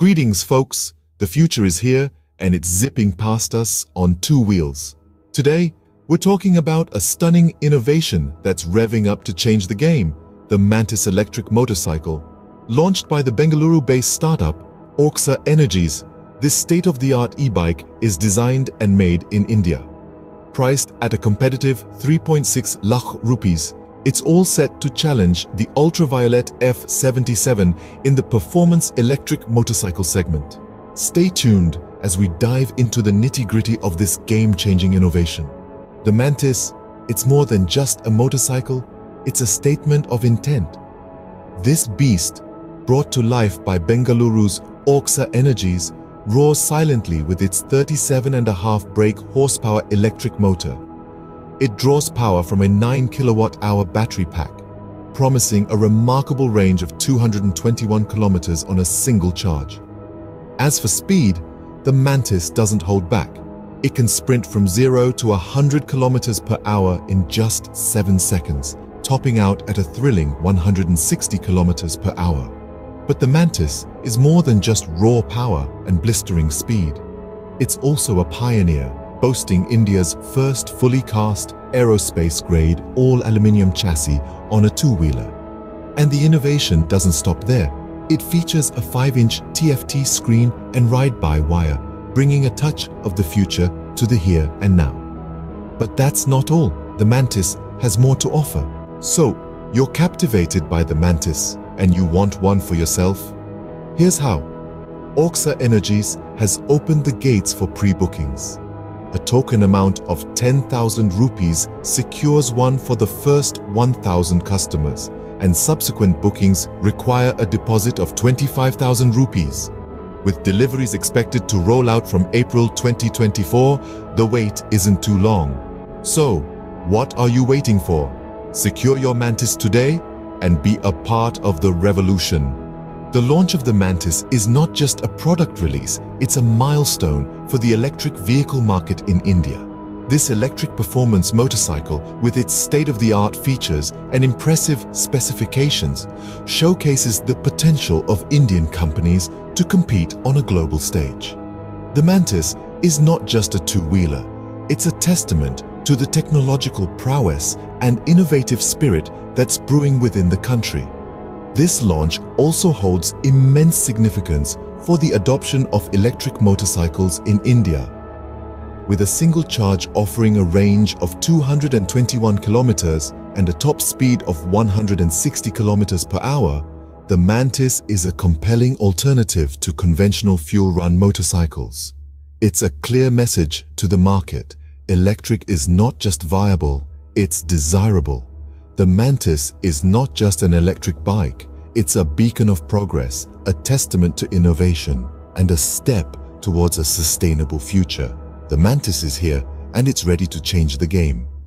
Greetings folks, the future is here and it's zipping past us on two wheels. Today, we're talking about a stunning innovation that's revving up to change the game, the Mantis Electric Motorcycle. Launched by the Bengaluru-based startup, Orxa Energies, this state-of-the-art e-bike is designed and made in India. Priced at a competitive 3.6 lakh rupees, it's all set to challenge the Ultraviolette F77 in the performance electric motorcycle segment. Stay tuned as we dive into the nitty-gritty of this game-changing innovation. The Mantis, it's more than just a motorcycle, it's a statement of intent. This beast, brought to life by Bengaluru's Orxa Energies, roars silently with its 37.5 brake horsepower electric motor. It draws power from a 9 kilowatt-hour battery pack, promising a remarkable range of 221 kilometers on a single charge. As for speed, the Mantis doesn't hold back. It can sprint from 0 to 100 kilometers per hour in just 7 seconds, topping out at a thrilling 160 kilometers per hour. But the Mantis is more than just raw power and blistering speed. It's also a pioneer, boasting India's first fully cast, aerospace-grade, all-aluminium chassis on a two-wheeler. And the innovation doesn't stop there. It features a 5-inch TFT screen and ride-by-wire, bringing a touch of the future to the here and now. But that's not all. The Mantis has more to offer. So, you're captivated by the Mantis, and you want one for yourself? Here's how. Orxa Energies has opened the gates for pre-bookings. A token amount of 10,000 rupees secures one for the first 1,000 customers, and subsequent bookings require a deposit of 25,000 rupees. With deliveries expected to roll out from April 2024, the wait isn't too long. So, what are you waiting for? Secure your Mantis today and be a part of the revolution. The launch of the Mantis is not just a product release, it's a milestone for the electric vehicle market in India. This electric performance motorcycle, with its state-of-the-art features and impressive specifications, showcases the potential of Indian companies to compete on a global stage. The Mantis is not just a two-wheeler, it's a testament to the technological prowess and innovative spirit that's brewing within the country. This launch also holds immense significance for the adoption of electric motorcycles in India. With a single charge offering a range of 221 kilometers and a top speed of 160 kilometers per hour, the Mantis is a compelling alternative to conventional fuel-run motorcycles. It's a clear message to the market. Electric is not just viable, it's desirable. The Mantis is not just an electric bike, it's a beacon of progress, a testament to innovation, and a step towards a sustainable future. The Mantis is here, and it's ready to change the game.